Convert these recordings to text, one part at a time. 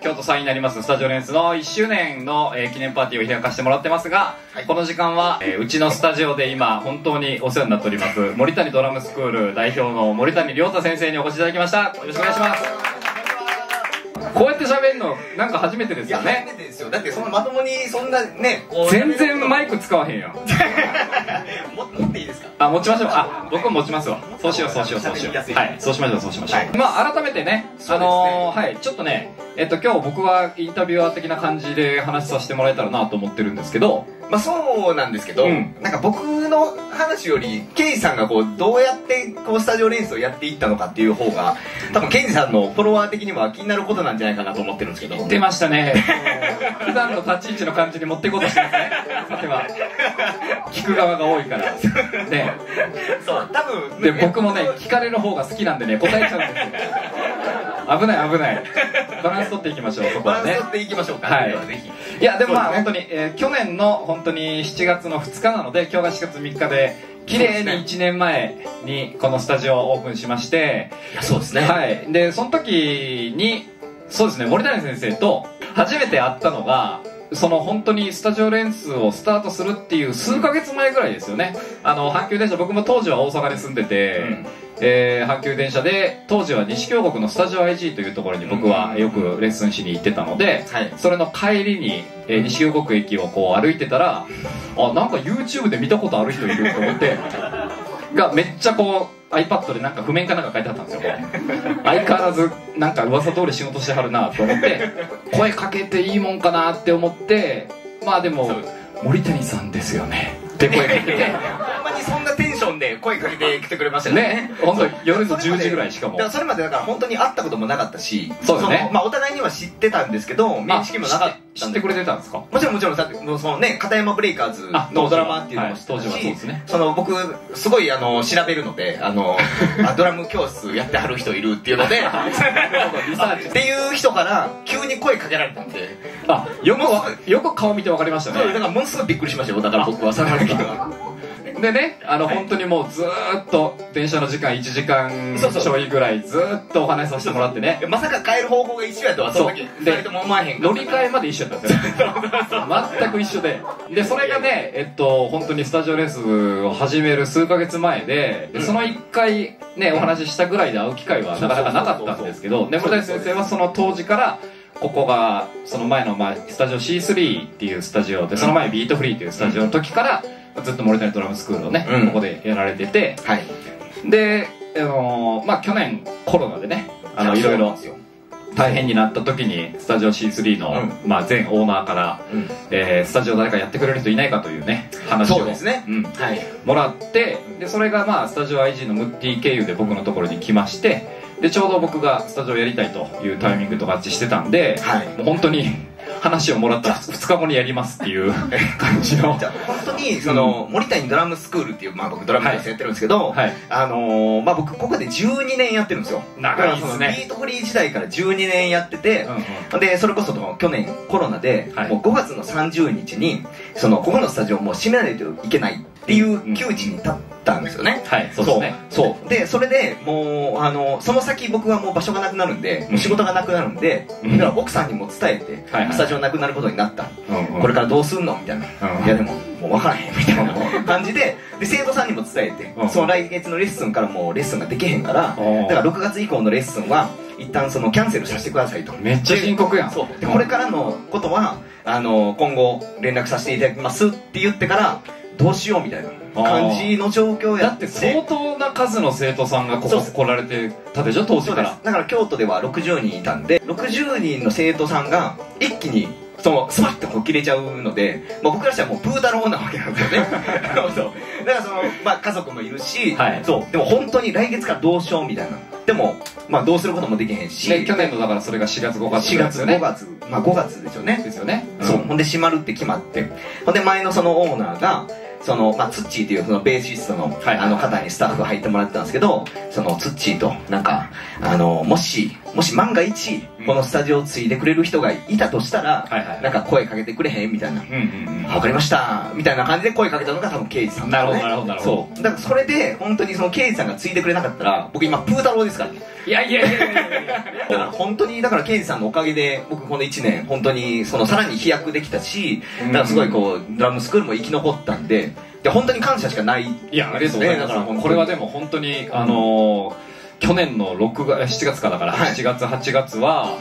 京都3になりますスタジオレンスの1周年の、記念パーティーを開かせてもらってますが、はい、この時間は、うちのスタジオで今本当にお世話になっております森谷ドラムスクール代表の森谷亮太先生にお越しいただきました。よろしくお願いします。こうやって喋るのなんか初めてですよね。初めてですよ。だってそのまともにそんなねこう全然マイク使わへんよ。持っていいですか？あ、持ちましょう。あ、僕持ちますわ。そうしようそうしようそうしよう。はい、そうしましょうそうしましょう。まあ改めてね、はいちょっとね今日僕はインタビュアー的な感じで話させてもらえたらなと思ってるんですけど、まあそうなんですけど、なんか僕の話よりケイジさんがこうどうやってこうスタジオレンスをやっていったのかっていう方が多分ケイジさんのフォロワー的には気になることなんじゃないかなと思ってるんですけど。言ってましたね。普段の立ち位置の感じに持っていこうとしてますね。さては聞く側が多いから。ね、そう多分で僕もね聞かれる方が好きなんでね答えちゃうんですよ。危ない危ない。バランス取っていきましょう。そこはねバランス取っていきましょうか。はい、ぜひ。いやでもまあ本当に去年の本当に7月の2日なので今日が4月3日で綺麗に1年前にこのスタジオをオープンしまして、そうですね、はい、でその時にそうですね森谷先生と初めて会ったのがその本当にスタジオレンスをスタートするっていう数ヶ月前ぐらいですよね。阪急電車僕も当時は大阪に住んでて、阪急電車で当時は西京極のスタジオ IG というところに僕はよくレッスンしに行ってたので、それの帰りに、西京極駅をこう歩いてたら、あ、なんか YouTube で見たことある人いると思ってがめっちゃこう iPad でなんか譜面かなんか書いてあったんですよ。相変わらずなんか噂通り仕事してはるなと思って声かけていいもんかなって思って、まあでも「森谷さんですよね」って声かけてほんまにそんなテンションで声かけてきてくれましたよね。本当に夜の10時ぐらい。しかもそれまでだから本当に会ったこともなかったし、そうですね、お互いには知ってたんですけど面識もなかった。知ってくれてたんですか？もちろんもちろん。そのね片山ブレイカーズのドラマっていうのも知ってるし、僕すごい調べるのでドラム教室やってはる人いるっていうのでっていう人から急に声かけられたんで、あ、よく顔見て分かりましたね。だからものすごいびっくりしましたよ。だから僕はその時はでね、本当にもうずーっと電車の時間1時間ちょいぐらいずーっとお話しさせてもらってね、まさか帰る方向が一緒やとはその時2人とも思わへんから乗り換えまで一緒だったよ全く一緒で、でそれがね本当にスタジオレースを始める数ヶ月前で、その1回ねお話ししたぐらいで会う機会はなかなかなかったんですけど、森谷先生はその当時からここがその前のスタジオ C3 っていうスタジオで、その前ビートフリーっていうスタジオの時からずっと森谷ドラムスクールをね、うん、ここでやられてて、はい、で、まあ、去年コロナでねいろいろ大変になった時にスタジオ C3 の、うん、まあ前オーナーから、うん、スタジオ誰かやってくれる人いないかというね話をもらって、でそれがまあスタジオ IG のムッティ経由で僕のところに来まして、でちょうど僕がスタジオやりたいというタイミングと合致してたんで、はい、もう本当に。話をもらった2日後にやりますっていう感じの本当にその森谷ドラムスクールっていう、まあ、僕ドラム教室やってるんですけど、はい、まあ、僕ここで12年やってるんですよ。長いですね。ビートフリー時代から12年やってて、うん、うん、でそれこそ去年コロナで、はい、もう5月の30日にそのここのスタジオもう閉めないといけないっていう窮地に立ったんですよね。はい、そうですね。そうでそれでもうその先僕はもう場所がなくなるんで、もう仕事がなくなるんで、だから奥さんにも伝えてスタジオなくなることになった、これからどうすんのみたいな、いやでももう分からへんみたいな感じで、生徒さんにも伝えて、その来月のレッスンからもうレッスンができへんから、だから6月以降のレッスンは一旦そのキャンセルさせてくださいと。めっちゃ深刻やん。そうでこれからのことは今後連絡させていただきますって言ってからどうしようみたいな感じの状況やって、だって相当な数の生徒さんがここ来られてたでしょ当時から。だから京都では60人いたんで、60人の生徒さんが一気にスパッとこう切れちゃうので、僕らしてはもうプータローなわけなんですよね。だから家族もいるし、そうでも本当に来月からどうしようみたいな、でもどうすることもできへんし、去年のだからそれが4月5月4月5月5月ですよね。ほんで閉まるって決まって、ほんで前のそのオーナーがそのまあ、ツッチーっていうそのベーシストの方にスタッフが入ってもらってたんですけど、そのツッチーとなんかもし万が一このスタジオを継いでくれる人がいたとしたら、なんか声かけてくれへんみたいな、分かりましたみたいな感じで声かけたのが多分ケイジさんだね。そうだからそれで本当にそのケイジさんが継いでくれなかったら僕今プー太郎ですからね。いやいやいや、だから本当にだからケイジさんのおかげで僕この1年本当にそのさらに飛躍できたし、だからすごいこうドラムスクールも生き残ったんで、本当に感謝しかない。いやありがとうございます。これはでも本当に去年の7月かだから、7月8月は、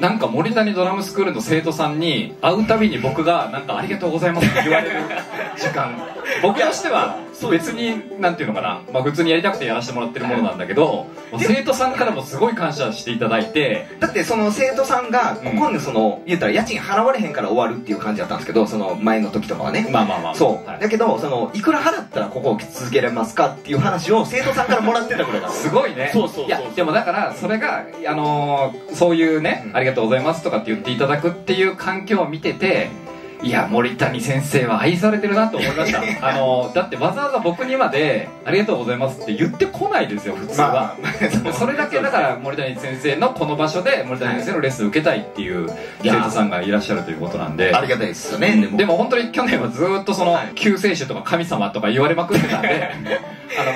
なんか森谷ドラムスクールの生徒さんに会うたびに僕がなんかありがとうございますって言われる時間、僕としては別になんていうのかな、まあ普通にやりたくてやらせてもらってるものなんだけど、生徒さんからもすごい感謝していただいて。だってその生徒さんが今度その言ったら家賃払われへんから終わるっていう感じだったんですけど、その前の時とかはね、まあまあまあそうだけど、そのいくら払ったらここを続けられますかっていう話を生徒さんからもらってたぐらいだ。すごいね。そうそうそう。いやでもだからそれがそういうね、ありがとうございますとかって言っていただくっていう環境を見てて、いや森谷先生は愛されてるなと思いましただってわざわざ僕にまで「ありがとうございます」って言ってこないですよ普通は。それだけだから森谷先生のこの場所で森谷先生のレッスン受けたいっていう生徒さんがいらっしゃるということなんで、ありがたいですよね。でも本当に去年はずっとその救世主とか神様とか言われまくってたんで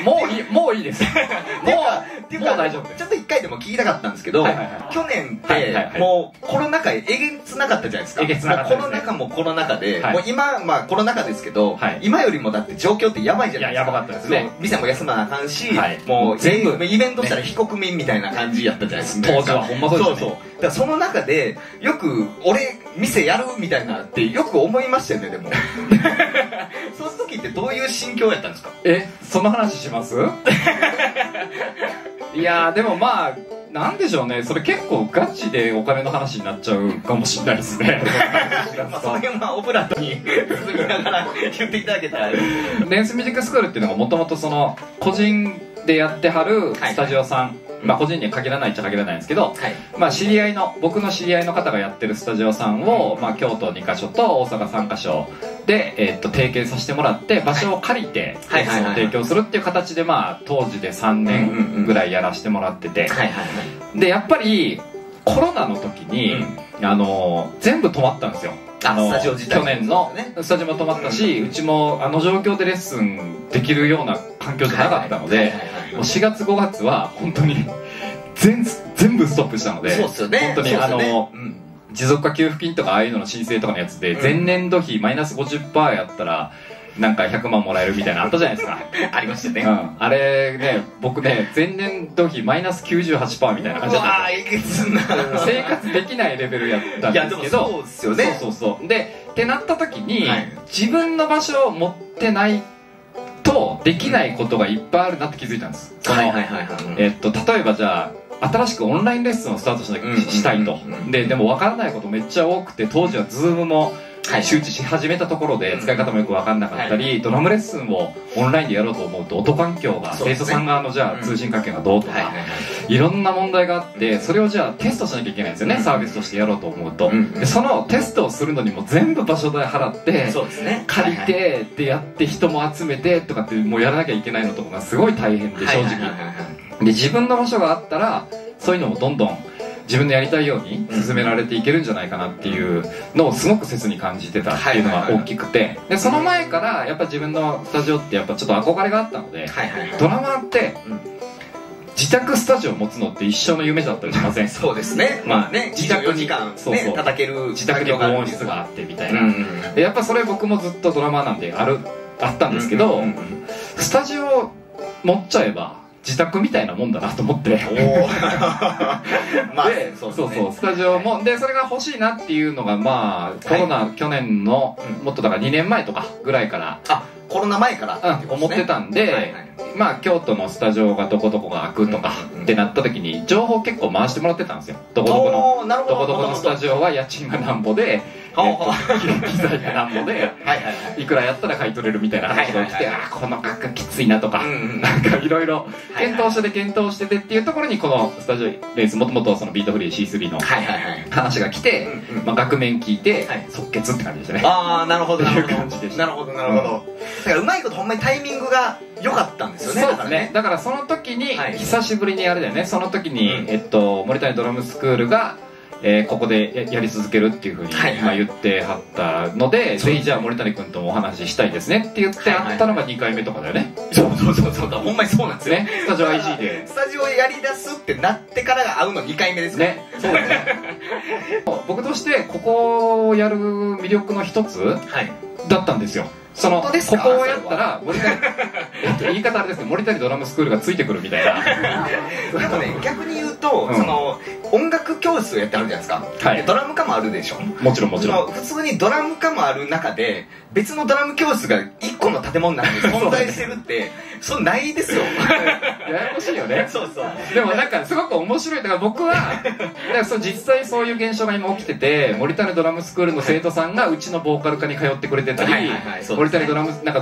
もういいです。っていうか大丈夫です。ちょっと一回でも聞きたかったんですけど、去年ってもうコロナ禍えげつなかったじゃないですか。えげつなかったですね。コロナ禍で、もう今まあコロナ禍ですけど、今よりもだって状況ってやばいじゃないですか。やばかったですね。店も休まなあかんし、もう全部イベントしたら非国民みたいな感じやったじゃないですか当時は。ほんまそうですね。だからその中でよく俺店やるみたいなってよく思いましたよね。でもそういう時ってどういう心境やったんですか。その話します？いやーでもまあなんでしょうね、それ結構ガチでお金の話になっちゃうかもしれないですねその辺はオブラートに包みながら言っていただけたらダンスミュージックスクールっていうのがもともとその個人でやってはるスタジオさん、まあ個人には限らないっちゃ限らないんですけど、まあ知り合いの僕の知り合いの方がやってるスタジオさんを、まあ京都2カ所と大阪3カ所で提携させてもらって、場所を借りてレッスンを提供するっていう形で、まあ当時で3年ぐらいやらせてもらってて、でやっぱりコロナの時に全部止まったんですよ。去年のスタジオも止まったし、うちもあの状況でレッスンできるような環境じゃなかったので、4月5月は本当に全部ストップしたので、本当に持続化給付金とかああいうのの申請とかのやつで、前年度比マイナス 50% やったらなんか100万もらえるみたいなのあったじゃないですかありましたね、あれね、僕ね前年度比マイナス 98% みたいな感じだったんですよ。生活できないレベルやったんですけど、そうそうそうでってなった時に、自分の場所を持ってないとできないことがいっぱいあるなって気づいたんです。例えばじゃあ新しくオンラインレッスンをスタートしたいと、でも分からないことめっちゃ多くて、当時は Zoom も周知し始めたところで使い方もよく分かんなかったり、ドラムレッスンをオンラインでやろうと思うと音環境が、生徒さん側のじゃあ通信環境がどうとかいろんな問題があって、それをじゃあテストしなきゃいけないんですよね、サービスとしてやろうと思うと。そのテストをするのにも全部場所代払って借りてでやって人も集めてとかって、もうやらなきゃいけないのとかがすごい大変で、正直で自分の場所があったらそういうのもどんどん自分のやりたいように進められていけるんじゃないかなっていうのをすごく切に感じてたっていうのが大きくて、でその前からやっぱ自分のスタジオってやっぱちょっと憧れがあったので、ドラマーって自宅スタジオを持つのって一生の夢だったりしません？そうですね。まあね、自宅に叩ける、自宅に防音室があってみたいな、でやっぱそれ僕もずっとドラマーなんであったんですけど、スタジオ持っちゃえば自宅みたいなもんだなと思ってで、そうそうスタジオもでそれが欲しいなっていうのが、まあコロナ去年のもっとだから2年前とかぐらいから、あコロナ前から思ってたんで、まあ京都のスタジオがどこどこが開くとかってなった時に情報結構回してもらってたんですよ。どこどこのスタジオは家賃がなんぼで機材がなんぼでいくらやったら買い取れるみたいな話が起きて、ああこの価格きついなとか、なんかいろいろ検討しててっていうところに、このスタジオレース、もともとそのビートフリー C3 の話が来て、額面聞いて即決って感じでしたね。ああなるほどなるほどなるほどなるほど。だからうまいことほんまにタイミングが良かったんですよね。そうですね。だからその時に久しぶりにあれだよね、その時に森谷ドラムスクールがここでやり続けるっていうふうに言ってはったので、ぜひじゃあ森谷君ともお話ししたいですねって言ってあったのが2回目とかだよね。そうそうそうそう、ほんまにそうなんですね。スタジオ IG でスタジオやりだすってなってからが会うの2回目ですね。そうですね。僕としてここをやる魅力の一つだったんですよ。そのここをやったら森谷言い方あれですけど、森谷ドラムスクールがついてくるみたいな。でもね、逆に言うとその音楽教室をやってあるじゃないですか。ドラム科もあるでしょ。もちろんもちろん。普通にドラム科もある中で別のドラム教室が1個の建物なんで存在してるってそうないですよ。ややこしいよね。そうそう。でもなんかすごく面白い。だから僕は実際そういう現象が今起きてて、森谷ドラムスクールの生徒さんがうちのボーカル科に通ってくれてたり、ド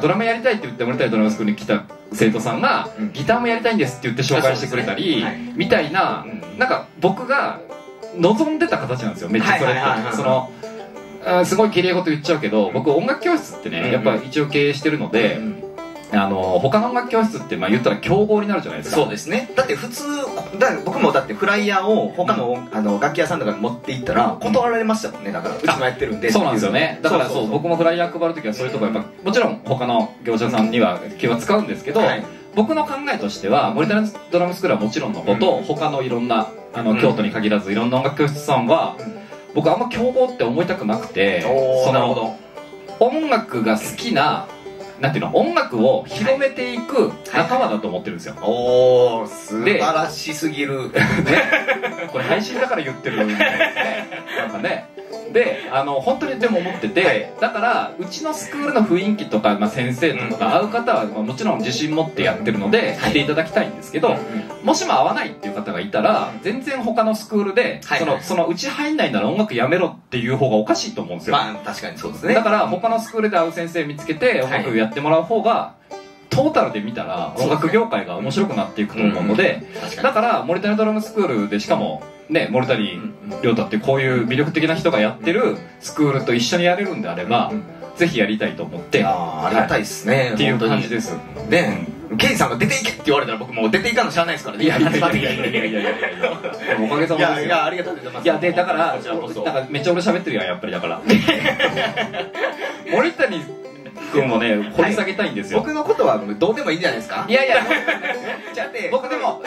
ラムやりたいって言って森谷ドラムスクールに来た生徒さんがギターもやりたいんですって言って紹介してくれたりみたいな、なんか僕が望んでた形なんですよ。めっちゃそれってすごいきれい事言っちゃうけど、僕音楽教室ってねやっぱ一応経営してるので、他の音楽教室って言ったら競合になるじゃないですか。そうですね。だって普通僕もだってフライヤーを他の楽器屋さんとかに持って行ったら断られましたもんね。だからうちもやってるんで。そうなんですよね。だからそう僕もフライヤー配るときはそういうとこやっぱもちろん他の業者さんには気は使うんですけど、僕の考えとしては森谷ドラムスクールはもちろんのこと、他のいろんな京都に限らずいろんな音楽教室さんは僕あんま競合って思いたくなくて、その音楽が好きななんていうの、音楽を広めていく仲間だと思ってるんですよ。おお、素晴らしすぎる。これ配信だから言ってるみたいですね。なんかね。で本当にでも思ってて、だからうちのスクールの雰囲気とか先生とか会う方はもちろん自信持ってやってるので来ていただきたいんですけど、もしも会わないっていう方がいたら全然他のスクールでそのうち入んないなら音楽やめろっていう方がおかしいと思うんですよ。まあ確かにそうですね。だから他のスクールで会う先生見つけて音楽やってもらう方がトータルで見たら音楽業界が面白くなっていくと思うので、だから森谷ドラムスクールでしかもね、森谷亮太ってこういう魅力的な人がやってるスクールと一緒にやれるんであればぜひやりたいと思って。ありがたいですねっていう感じです。でケイさんが出ていけって言われたら僕もう出ていかんの知らないですからね。いやいやいやいやいやいやいやいや、おかげさまです。いやありがとうございます。いやでだからめっちゃ俺喋ってるやんやっぱり。だから森谷君もね掘り下げたいんですよ。僕のことはどうでもいいんじゃないですか。いやいや僕でも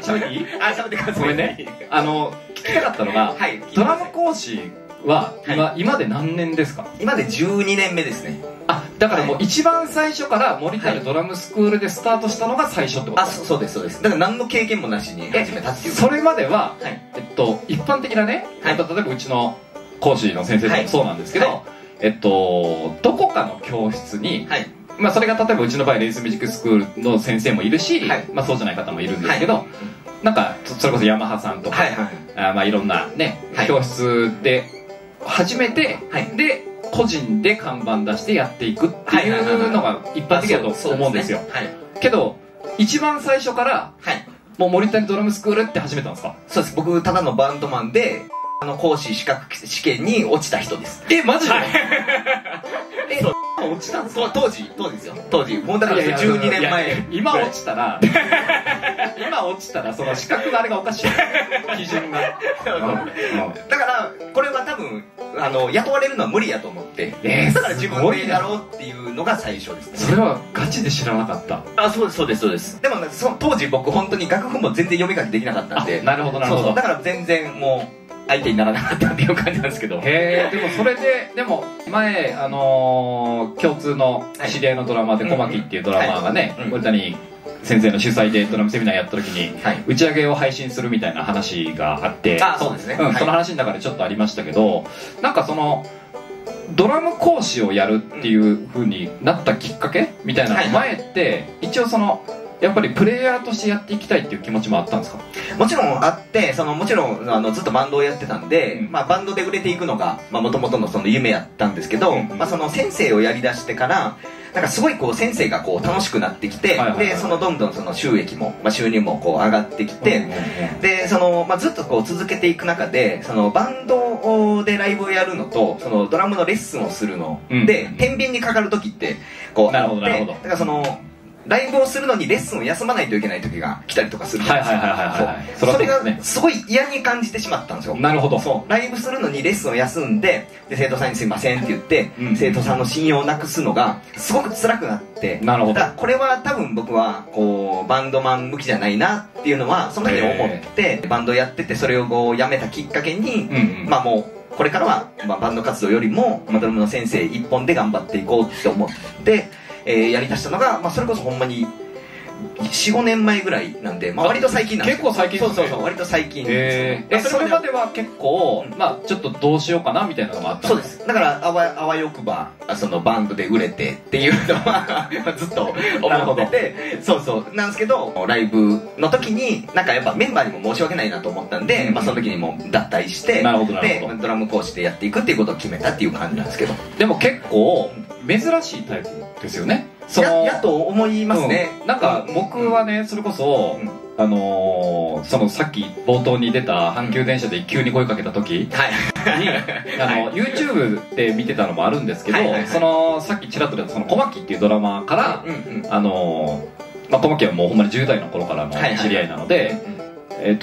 喋っていい？あ喋ってください。ごめんね。聞きたかったのがドラム講師は今で何年ですか？今で12年目ですね。あだからもう一番最初から森谷ドラムスクールでスタートしたのが最初ってこと？あそうですそうです。だから何の経験もなしに始めたっていう。それまでは一般的なね、例えばうちの講師の先生もそうなんですけど。どこかの教室に、まあそれが例えばうちの場合レースミュージックスクールの先生もいるし、まあそうじゃない方もいるんですけど、なんかそれこそヤマハさんとか、まあいろんなね教室で始めて、で個人で看板出してやっていくっていうのが一般的だと思うんですよ。けど一番最初からもう森谷ドラムスクールって始めたんですか？そうです。僕ただのバンドマンで。講師資格試験に落ちた人です。えマジで？え落ちたんですか？当時ですよ。当時もうだから12年前。今落ちたらその資格のあれがおかしい基準が。だからこれは多分雇われるのは無理やと思って、だから自分でやろうっていうのが最初ですね。それはガチで知らなかった。あそうですそうですそうです。でも当時僕本当に楽譜も全然読み書きできなかったんで。なるほどなるほど。だから全然もう相手にならなかったっていう感じなんですけど。へえ。でもそれででも前共通の知り合いのドラマで小牧っていうドラマがね森谷先生の主催でドラムセミナーやった時に打ち上げを配信するみたいな話があって、そうですね、その話の中でちょっとありましたけど、なんかそのドラム講師をやるっていう風になったきっかけみたいなの前って一応そのやっぱりプレイヤーとしてやっていきたいっていう気持ちもあったんですか？もちろんあって、そのもちろんずっとバンドをやってたんで、まあ、バンドで売れていくのがもともとの夢やったんですけど、まあ、その先生をやりだしてからなんかすごいこう先生がこう楽しくなってきて、でそのどんどんその収益も、まあ、収入もこう上がってきて、でその、まあ、ずっとこう続けていく中で、そのバンドでライブをやるのとそのドラムのレッスンをするので天秤にかかる時ってこう、なるほどなるほど、だからそのライブをするのにレッスンを休まないといけない時が来たりとかするんです。それがすごい嫌に感じてしまったんですよ。なるほど。そう、ライブするのにレッスンを休んで、で生徒さんに「すいません」って言って、うん、生徒さんの信用をなくすのがすごく辛くなって、なるほど、これは多分僕はこうバンドマン向きじゃないなっていうのはその時に思って、バンドやっててそれをこうやめたきっかけに、うん、まあもうこれからはまあバンド活動よりもドラムの先生一本で頑張っていこうって思って。やりだしたのが、まあ、それこそほんまに45年前ぐらいなんで、まあ、割と最近なんです。結構最近ですね。そうそうそう、割と最近ですね。それまでは結構、まあ、ちょっとどうしようかなみたいなのがあったんです。そうです。だからあわよくばそのバンドで売れてっていうのはずっと思ってて、そうそうなんですけど、ライブの時になんかやっぱメンバーにも申し訳ないなと思ったんで、うん、まあその時にもう脱退して、なるほどなるほど、でドラム講師でやっていくっていうことを決めたっていう感じなんですけど、でも結構珍しいタイプですよね。やと思いますね。なんか僕はね、それこそそのさっき冒頭に出た阪急電車で急に声かけた時に YouTube で見てたのもあるんですけど、そのさっきちらっと出た小牧っていうドラマから、小牧はもうほんまに10代の頃からの知り合いなので。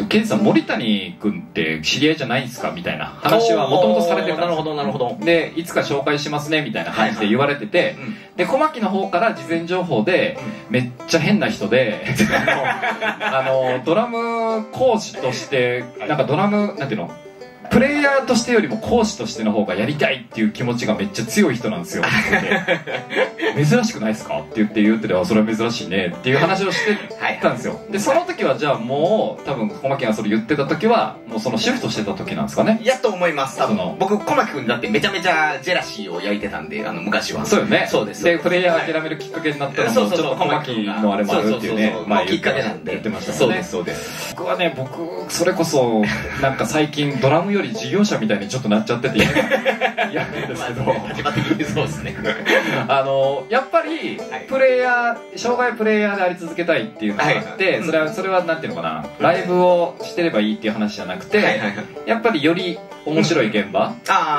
ケンジさん、森谷君って知り合いじゃないんすかみたいな話はもともとされてたんです。なるほどなるほど。でいつか紹介しますねみたいな感じで言われてて、で小牧の方から事前情報で、めっちゃ変な人でドラム講師として、なんかドラムなんていうの、プレイヤーとしてよりも講師としての方がやりたいっていう気持ちがめっちゃ強い人なんですよって珍しくないですかって言ってあ、それは珍しいねっていう話をしてたんですよ。でその時はじゃあもう多分小牧がそれ言ってた時はもうそのシフトしてた時なんですかね。やと思います。多分僕小牧君だってめちゃめちゃジェラシーを焼いてたんで、昔は。そうよね。そうです。でプレイヤー諦めるきっかけになったらちょっと小牧のあれもあるっていうね、きっかけなんで言ってましたね。そうですそうです。僕はね、僕それこそなんか最近ドラムより事業者みたいにちょっとなっちゃってて嫌なんですけど、やっぱりプレイヤー、障害プレイヤーであり続けたいっていうのがあって、それはなんていうのかな、ライブをしてればいいっていう話じゃなくて、やっぱりより面白い現場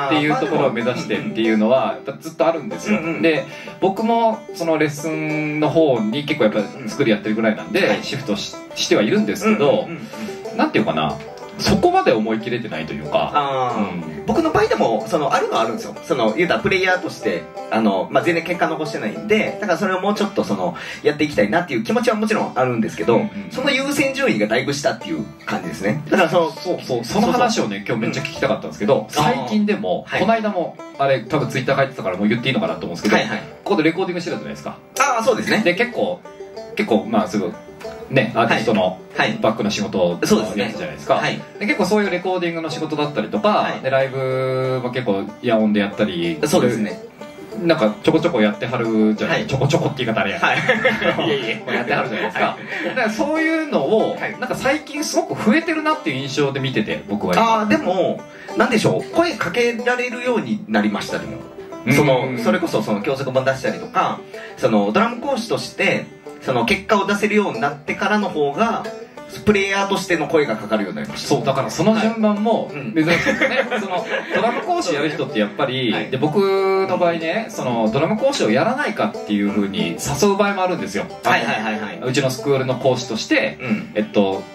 っていうところを目指してっていうのはやっぱずっとあるんですよ。で僕もそのレッスンの方に結構やっぱ作りやってるぐらいなんでシフトしてはいるんですけど、なんていうかな、そこまで思い切れてないというか、僕の場合でもあるのはあるんですよ。言うたらプレイヤーとしてまあ、全然結果残してないんで、だからそれをもうちょっとやっていきたいなっていう気持ちはもちろんあるんですけど、その優先順位がだいぶ下っていう感じですね。だからその話をね、今日めっちゃ聞きたかったんですけど、最近でもこの間もあれ多分ツイッター書いてたからもう言っていいのかなと思うんですけど、ここでレコーディングしてたじゃないですか。ああそうですね。で結構まあすぐね、アーティストのバックの仕事をやってたじゃないですか。で結構そういうレコーディングの仕事だったりとか、ライブも結構夜音でやったり、そうですね、なんかちょこちょこやってはるじゃない、ちょこちょこって言い方あれややってはるじゃないですか。だからそういうのをなんか最近すごく増えてるなっていう印象で見てて、僕はああでもなんでしょう、声かけられるようになりました。でもそれこそ教則本出したりとか、ドラム講師として結果を出せるようになってからの方がプレイヤーとしての声がかかるようになりました。そうだからその順番も珍しいですね。ドラム講師やる人ってやっぱり、で僕の場合ね、ドラム講師をやらないかっていうふうに誘う場合もあるんですよ。うちのスクールの講師として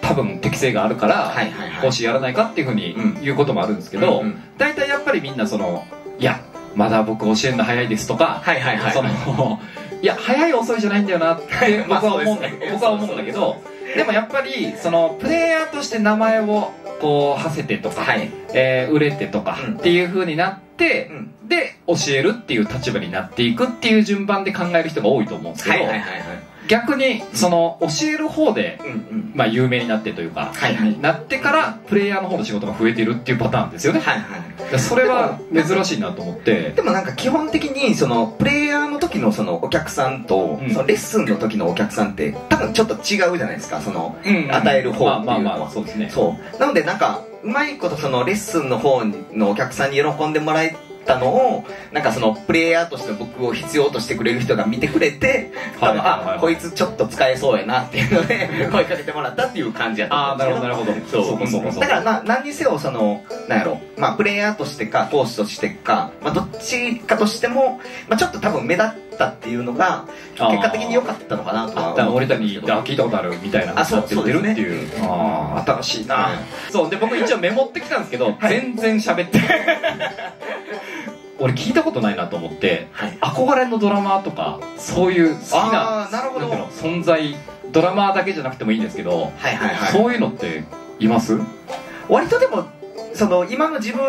多分適性があるから講師やらないかっていうふうに言うこともあるんですけど、大体やっぱりみんないやまだ僕教えるの早いですとか、いや早い遅いじゃないんだよなって僕は思うんだけど、でもやっぱりプレイヤーとして名前をこう馳せてとか、売れてとかっていう風になって、で教えるっていう立場になっていくっていう順番で考える人が多いと思うんですけど、逆にその教える方でまあ有名になってというかなってからプレイヤーの方の仕事が増えてるっていうパターンですよね。それは珍しいなと思って。でもなんか基本的にそのプレイヤーの時のそのお客さんとそのレッスンの時のお客さんって多分ちょっと違うじゃないですか、その与える方っていうのは。そうですね。なのでなんかうまいことそのレッスンの方のお客さんに喜んでもらえたのをなんかそのプレイヤーとしての僕を必要としてくれる人が見てくれて、多分あこいつちょっと使えそうやなっていうので声かけてもらったっていう感じやったんですけど。ああなるほどなるほど。だから何にせよそのなんやろ、まあプレイヤーとしてか講師としてか、まあどっちかとしてもまあちょっと多分目立ったっていうのが結果的に良かったのかなとは。あった森谷聞いたことあるみたいな。あそうそうですねっていう。ああ新しいな。そうで僕一応メモってきたんですけど全然喋って。俺聞いたことないなと思って、はい、憧れのドラマーとかそういう好きな存在、ドラマーだけじゃなくてもいいんですけど、そういうのっています？割とでもその今の自分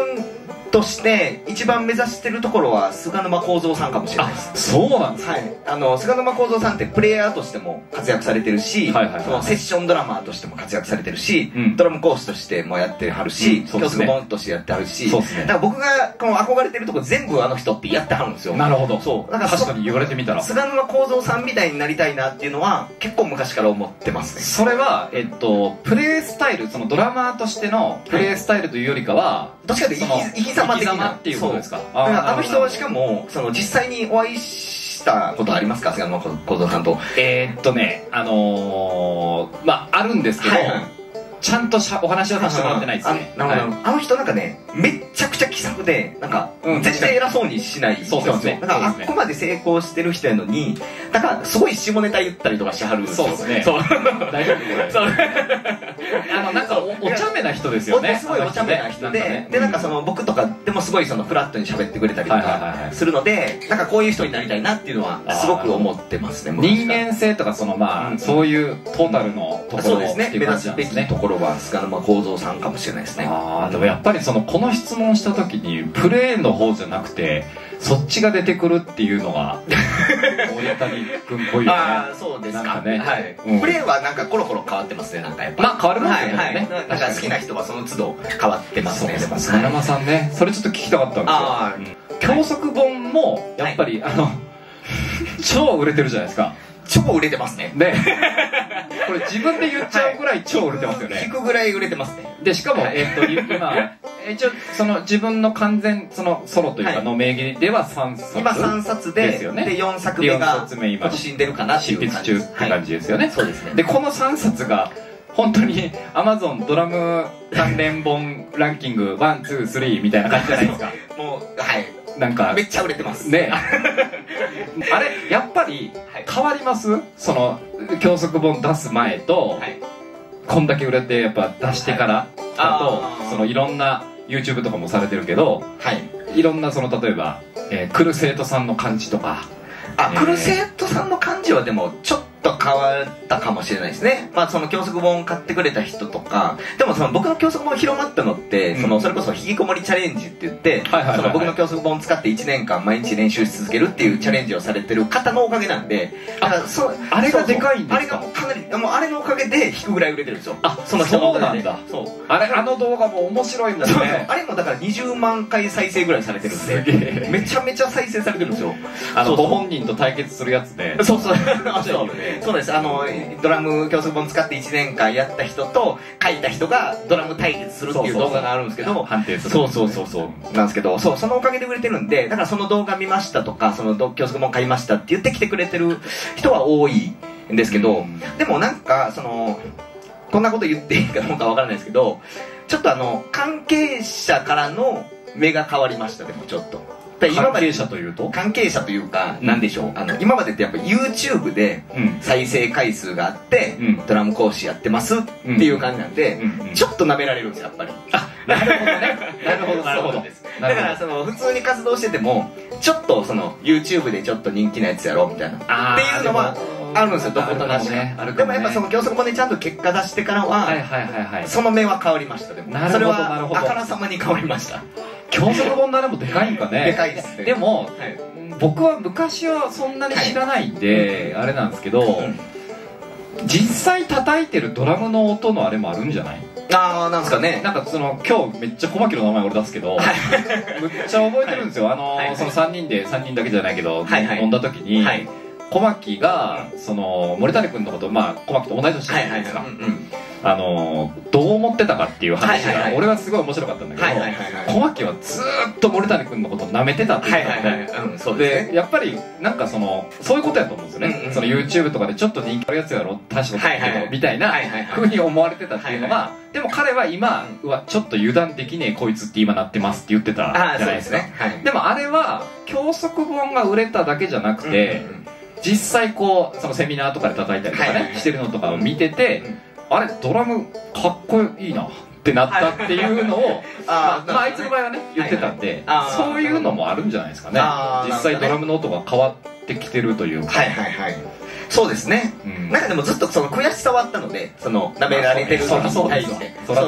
として一番目指してるところは菅沼孝三さんかもしれないです。そうなんですか。はい、菅沼孝三さんってプレイヤーとしても活躍されてるし、セッションドラマーとしても活躍されてるし、うん、ドラム講師としてもやってはるし、教室ボンとしてやってはるし、だから僕がこの憧れてるとこ全部あの人ってやってはるんですよ。なるほど。そうだから確かに言われてみたら菅沼孝三さんみたいになりたいなっていうのは結構昔から思ってますね。それはプレイスタイル、そのドラマーとしてのプレイスタイルというよりかはどっちかというと生き様っていうことですか。あの人はしかもその実際にお会いしたことありますか、菅沼孝三さんと。まああるんですけど、ちゃんとお話はさせてもらってないですね。あの人なんかねめっちゃくちゃ気さくでなんか全然偉そうにしない人なんですよ。だからあっこまで成功してる人やのにだからすごい下ネタ言ったりとかしはる。そうですね。大丈夫です。なんかお茶目な人ですよね。すごいお茶目な人で、なんかその僕とかでもすごいそのフラットに喋ってくれたりとかするので、なんかこういう人になりたいなっていうのはすごく思ってますね。人間性とかそのまあそういうトータルのところですね。目指すべきところは菅沼孝三さんかもしれないですね。ああでもやっぱりそのこの質問した時にプレーの方じゃなくてそっちが出てくるっていうのが森谷君っぽいよね。ああそうですかね。プレーはなんかコロコロ変わってますね。なんかやっぱまあ変わりますよね。なんか好きな人はその都度変わってますね。菅沼さんね、それちょっと聞きたかったんですよ。教則本もやっぱり超売れてるじゃないですか。超売れてますね。で、これ自分で言っちゃうぐらい超売れてますよね。聞くぐらい売れてますね。で、しかも、今、一応、その自分の完全、そのソロというか、の名義では3冊。今3冊で、4作目が、今、死んでるかな、執筆中って感じですよね。そうですね。で、この3冊が、本当に Amazon ドラム関連本ランキング 1、2、3 みたいな感じじゃないですか。もう、はい。なんかめっちゃ売れてますね。あれやっぱり変わります、はい、その教則本出す前と、はい、こんだけ売れてやっぱ出してからだと、そのいろんな YouTube とかもされてるけど、はい、いろんなその例えば、クルセイトさんの漢字とか。あ、クルセイトさんの漢字はでもちょっと変わったかもしれないですね。まあその教則本買ってくれた人とか。でもその僕の教則本広まったのってそれこそ引きこもりチャレンジって言って僕の教則本を使って1年間毎日練習し続けるっていうチャレンジをされてる方のおかげなんで、あれがでかいんですか。あれがかなりもうあれのおかげで引くぐらい売れてるんですよ。あ、その人のおかげで。あの動画も面白いもんね。あれもだから20万回再生ぐらいされてるんでめちゃめちゃ再生されてるんですよ。ご本人と対決するやつで。そうそうそうです。ドラム教則本使って1年間やった人と書いた人がドラム対決するっていう動画があるんですけど、判定する。そうそうそうそうなんですけど、そのおかげで売れてるんで、だからその動画見ましたとか、その教則本買いましたって言ってきてくれてる人は多いんですけど、でもなんかそのこんなこと言っていいかどうかわからないですけど、ちょっと関係者からの目が変わりました。でもちょっと。関係者というと関係者というか何でしょう、今までってやっぱ YouTube で再生回数があってドラム講師やってますっていう感じなんで、ちょっとなめられるんですよやっぱり。あ、なるほどね。なるほどなるほど。だからその普通に活動しててもちょっとその YouTube でちょっと人気なやつやろみたいなっていうのはあるんですよ、どこかね。でもやっぱその業績もね、ちゃんと結果出してからはその目は変わりました。でもそれはあからさまに変わりました。教則本棚もでかいんかね。でかいですね。でも僕は昔はそんなに知らないんであれなんですけど、実際叩いてるドラムの音のあれもあるんじゃない？ああ、なんすかね。なんかその今日めっちゃ小牧の名前俺出すけど、むっちゃ覚えてるんですよ。その3人だけじゃないけど飲んだ時に小牧がその森谷君のことまあ小牧と同じ年じゃないですか。どう思ってたかっていう話が俺はすごい面白かったんだけど、小牧はずっと森谷君のことを舐めてたっていうことで、やっぱりなんかそのそういうことやと思うんですよね。その YouTube とかでちょっと人気あるやつやろ大したことないけどみたいなふうに思われてたっていうのが、でも彼は今うわちょっと油断できねえこいつって今なってますって言ってたじゃないですか。でもあれは教則本が売れただけじゃなくて、実際こうそのセミナーとかで叩いたりとかねしてるのとかを見てて、あれドラムかっこいいなってなったっていうのをあいつの場合はね言ってたんで、そういうのもあるんじゃないですかね。実際ドラムの音が変わってきてるというか。はいはいはい、そうですね。なんかでもずっとその悔しさはあったので、そのなめられてるのに対して、そうな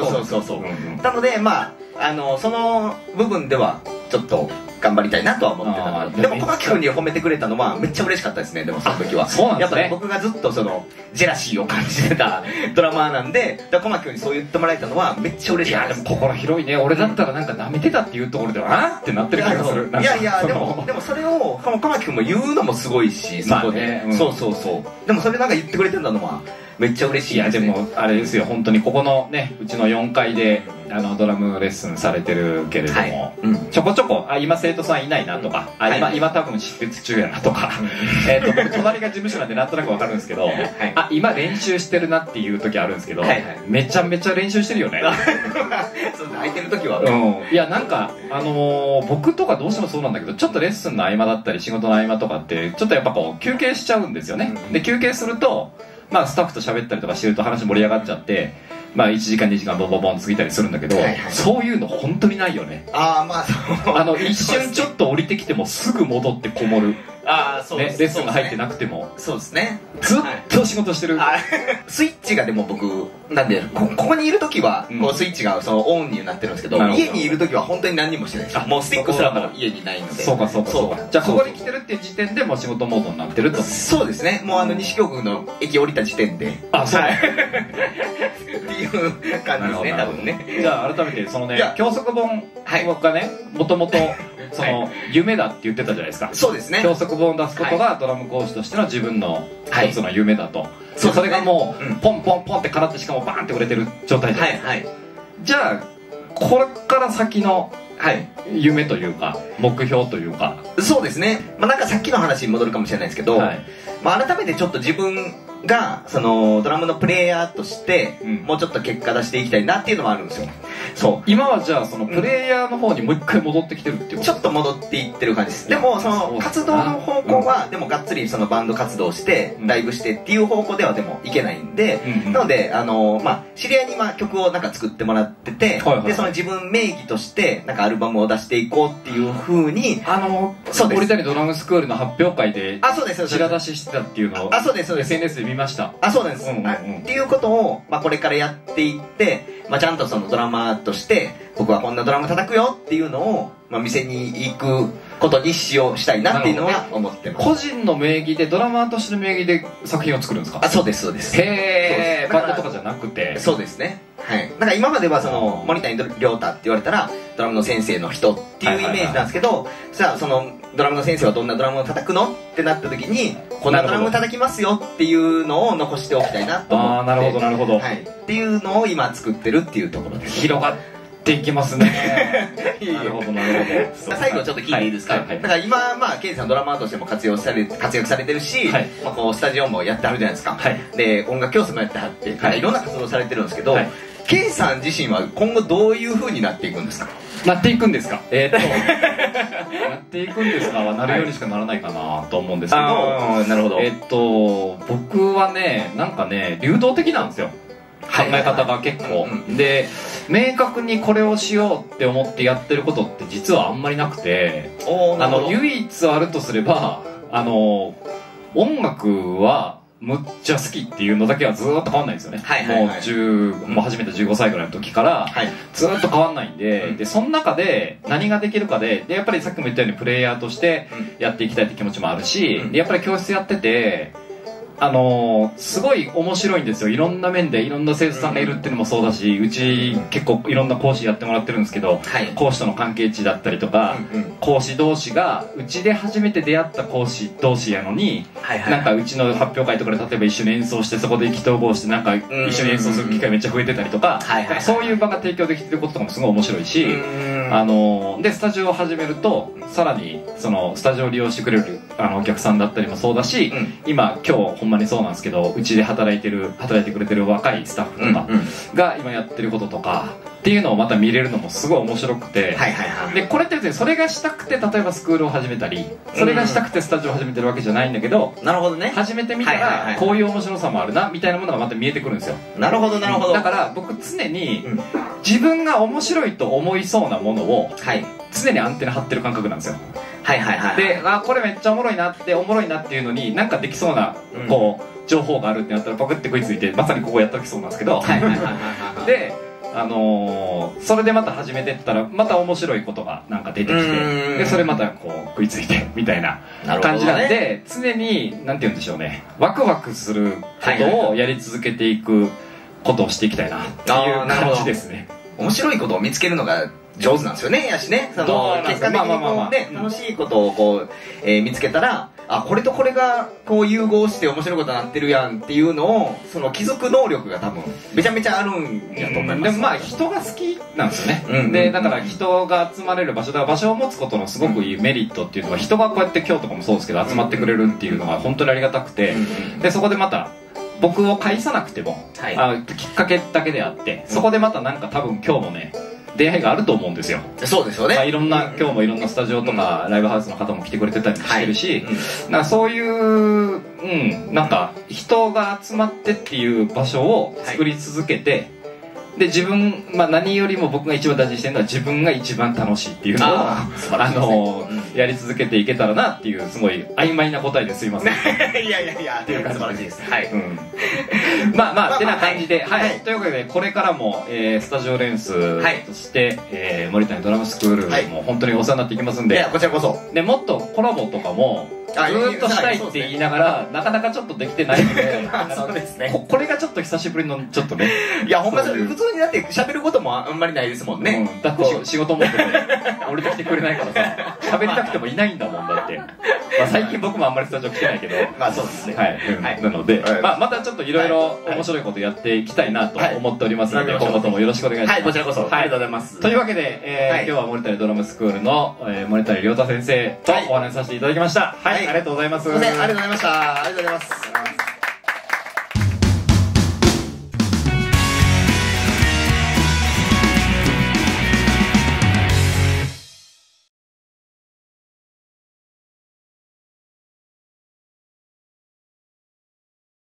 のでまあその部分ではちょっと頑張りたいなとは思ってたので、でも小牧君に褒めてくれたのはめっちゃ嬉しかったですね。でもその時はやっぱり僕がずっとそのジェラシーを感じてたドラマーなんで、小牧君にそう言ってもらえたのはめっちゃ嬉しかったです。いやでも心広いね。俺だったらなんか舐めてたっていうところではなってなってる気がする。いやいや、でもそれを小牧君も言うのもすごいし、そこでそうそうそう、でもそれなんか言ってくれてたのはめっちゃ嬉しいですね。いやでもあれですよ、本当にここのねうちの4階でドラムレッスンされてるけれども、ちょこちょこ今生徒さんいないなとか、今多分執筆中やなとか、僕隣が事務所なんでなんとなくわかるんですけど、あ今練習してるなっていう時あるんですけど、めちゃめちゃ練習してるよね。空いてる時は。いやなんか僕とかどうしてもそうなんだけど、ちょっとレッスンの合間だったり仕事の合間とかってちょっとやっぱこう休憩しちゃうんですよね。で休憩するとまあスタッフと喋ったりとかしてると話盛り上がっちゃって、まあ1時間2時間ボンボンボン過ぎたりするんだけど、そういうの本当にないよね。ああまあ一瞬ちょっと降りてきてもすぐ戻ってこもる。ああそうですね。レッスンが入ってなくても。そうですね。ずっと仕事してる。スイッチがでも僕なんでここにいる時はこうスイッチがそのオンになってるんですけど、家にいる時は本当に何もしてないです。もうスティックすらも家にないので。そうかそうかそうか。じゃあここに来てるっていう時点でもう仕事モードになってると。そうですね。もう西京区の駅降りた時点で。あそう。っていう感じですね、多分ね。じゃあ改めてそのね教則本がねもともとその夢だって言ってたじゃないですか。そうですね。教則本を出すことがドラム講師としての自分の一つの夢だと。それがもうポンポンポンってかなって、しかもバーンって売れてる状態じゃないですか。じゃあこれから先の夢というか目標というか。そうですね。まあなんかさっきの話に戻るかもしれないですけど、まあ改めてちょっと自分がそのドラムのプレイヤーとしてもうちょっと結果出していきたいなっていうのもあるんですよ。そう今はじゃあそのプレイヤーの方にもう一回戻ってきてるっていうこと。ちょっと戻っていってる感じです。でもその活動の方向はでもがっつりそのバンド活動してライブしてっていう方向ではでもいけないんで、なのでまあ知り合いにまあ曲をなんか作ってもらってて、でその自分名義としてなんかアルバムを出していこうっていうふうに森谷ドラムスクールの発表会で白出ししてたっていうのを SNS で見ました。あそうですっていうことをまあこれからやっていってちゃんとそのドラマーとして僕はこんなドラム叩くよっていうのを見せに行くことに使用したいなっていうのは思ってます。個人の名義でドラマーとしての名義で作品を作るんですか？あそうですそうです。へえ、バンドとかじゃなくて。そうですね。はい。なんか今まではその森谷亮太って言われたらドラムの先生の人っていうイメージなんですけど、さあそのドラムの先生はどんなドラムを叩くのってなった時にこんなドラム叩きますよっていうのを残しておきたいなと思って。ああなるほどなるほど。はい。っていうのを今作ってるっていうところです。広がっていきますね。なるほどなるほど。最後ちょっと聞いていいですか？だから今まあケイさんドラマーとしても活躍されてるし、まあこうスタジオもやってあるじゃないですか。で音楽教室もやってはって、いろんな活動されてるんですけど。ケイさん自身は今後どういう風になっていくんですか？なっていくんですかはなるようにしかならないかなと思うんですけど、なるほど。僕はねなんかね流動的なんですよ、考え方が結構で、明確にこれをしようって思ってやってることって実はあんまりなくて、唯一あるとすれば音楽はむっちゃ好きっていうのだけはずーっと変わんないんですよね。もう初めて15歳ぐらいの時からずーっと変わんないんで、でその中で何ができるかで、やっぱりさっきも言ったようにプレイヤーとしてやっていきたいって気持ちもあるし、やっぱり教室やっててすごい面白いんですよ。いろんな面でいろんな生徒さんがいるっていうのもそうだし、うち結構いろんな講師やってもらってるんですけど、講師との関係値だったりとか、講師同士がうちで初めて出会った講師同士やのに、なんかうちの発表会とかで例えば一緒に演奏して、そこで意気投合してなんか一緒に演奏する機会めっちゃ増えてたりとか、そういう場が提供できてることとかもすごい面白いし、でスタジオを始めるとさらにそのスタジオを利用してくれるお客さんだったりもそうだし、今日ほんまにそうなんですけど、うちで働いてくれてる若いスタッフとかが今やってることとかっていうのをまた見れるのもすごい面白くて、でこれって別にそれがしたくて例えばスクールを始めたり、それがしたくてスタジオを始めてるわけじゃないんだけど、始めてみたらこういう面白さもあるなみたいなものがまた見えてくるんですよ。なるほどなるほど。だから僕常に自分が面白いと思いそうなものを常にアンテナ張ってる感覚なんですよ。で、あ、これめっちゃおもろいなっておもろいなっていうのになんかできそうなこう情報があるってなったらパクって食いついて、まさにここやったきそうなんですけど、でそれでまた始めてったらまた面白いことがなんか出てきて、でそれまたこう食いついてみたいな感じなんで、常になんて言うんでしょうね、ワクワクすることをやり続けていくことをしていきたいなっていう感じですね。面白いことを見つけるのが上手なんですよね。やしね、その結果的にこうね、楽しいことをこう、見つけたら、あ、これとこれがこう融合して面白いことになってるやんっていうのを、その気づく能力が多分めちゃめちゃあるんやと思います。でもまあ人が好きなんですよね。でだから人が集まれる場所だから、場所を持つことのすごくいいメリットっていうのは、人がこうやって今日とかもそうですけど集まってくれるっていうのが本当にありがたくて、でそこでまた僕を介さなくても、きっかけだけであって、そこでまたなんか多分今日もね出会いがあると思うんですよ。そうですよね。いろんな、今日もいろんなスタジオとかライブハウスの方も来てくれてたりしてるし、そういうなんか人が集まってっていう場所を作り続けて、で自分、何よりも僕が一番大事にしてるのは自分が一番楽しいっていうのをやり続けていけたらなっていう、すごい曖昧な答えですいません。いやいやいや、っていう感じ素晴らしいです。まあってな感じで、というわけでこれからもスタジオレンスとして森谷ドラムスクールも本当にお世話になっていきますんで、こちらこそもっとコラボとかもずっとしたいって言いながらなかなかちょっとできてないので、これがちょっと久しぶりのちょっとね、いやほんま普通にだって喋ることもあんまりないですもんね。だって仕事も俺と来てくれないからさ、喋りたくてもいないんだもん。だって最近僕もあんまりスタジオ来てないけど、まあそうですね、なのでまたちょっといろいろ面白いことやっていきたいなと思っておりますので、今後ともよろしくお願いします。こちらこそありがとうございます。というわけで今日は森谷ドラムスクールの森谷亮太先生とお話しさせていただきました。ありがとうございます。ありがとうございました。ありがとうございます。